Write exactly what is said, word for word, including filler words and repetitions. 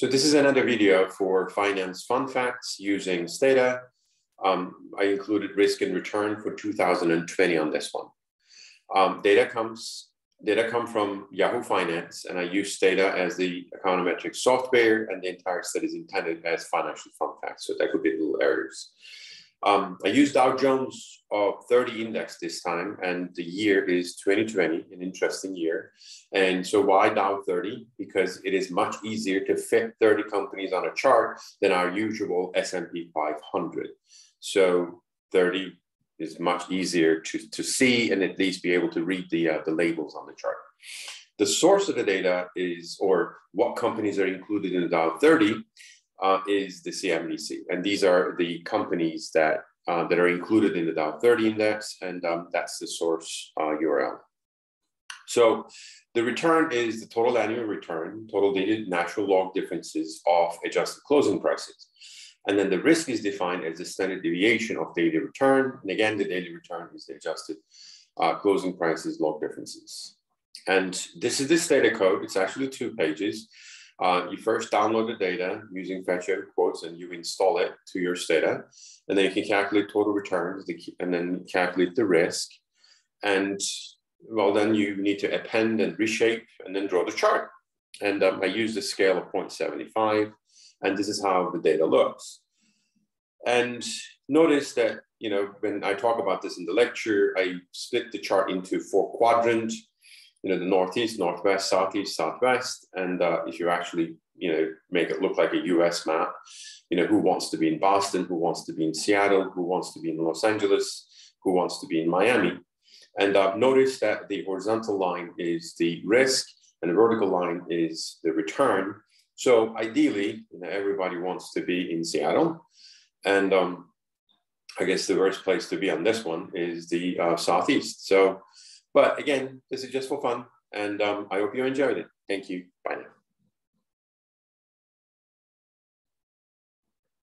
So this is another video for finance fun facts using Stata. Um, I included risk and return for two thousand twenty on this one. Um, data comes, data come from Yahoo Finance, and I use Stata as the econometric software, and the entire set is intended as financial fun facts. So that could be little errors. Um, I used Dow Jones of thirty index this time, and the year is twenty twenty, an interesting year. And so why Dow thirty? Because it is much easier to fit thirty companies on a chart than our usual S and P five hundred. So thirty is much easier to, to see and at least be able to read the, uh, the labels on the chart. The source of the data is, or what companies are included in the Dow thirty, Uh, is the C M D C, and these are the companies that uh, that are included in the Dow thirty index, and um, that's the source uh, U R L. So the return is the total annual return, total dated natural log differences of adjusted closing prices, and then the risk is defined as the standard deviation of daily return, and again the daily return is the adjusted uh, closing prices log differences. And this is the Stata code. It's actually two pages. Uh, you first download the data using fetch and quotes, and you install it to your Stata, and then you can calculate total returns, and then calculate the risk. And well, then you need to append and reshape, and then draw the chart. And um, I use the scale of zero point seven five, and this is how the data looks. And notice that, you know, when I talk about this in the lecture, I split the chart into four quadrants. You know, the Northeast, Northwest, Southeast, Southwest. And uh, if you actually, you know, make it look like a U S map, you know, who wants to be in Boston, who wants to be in Seattle, who wants to be in Los Angeles, who wants to be in Miami. And uh, notice that the horizontal line is the risk and the vertical line is the return. So ideally, you know, everybody wants to be in Seattle. And um, I guess the worst place to be on this one is the uh, Southeast. So, but again, this is just for fun, and um, I hope you enjoyed it. Thank you. Bye.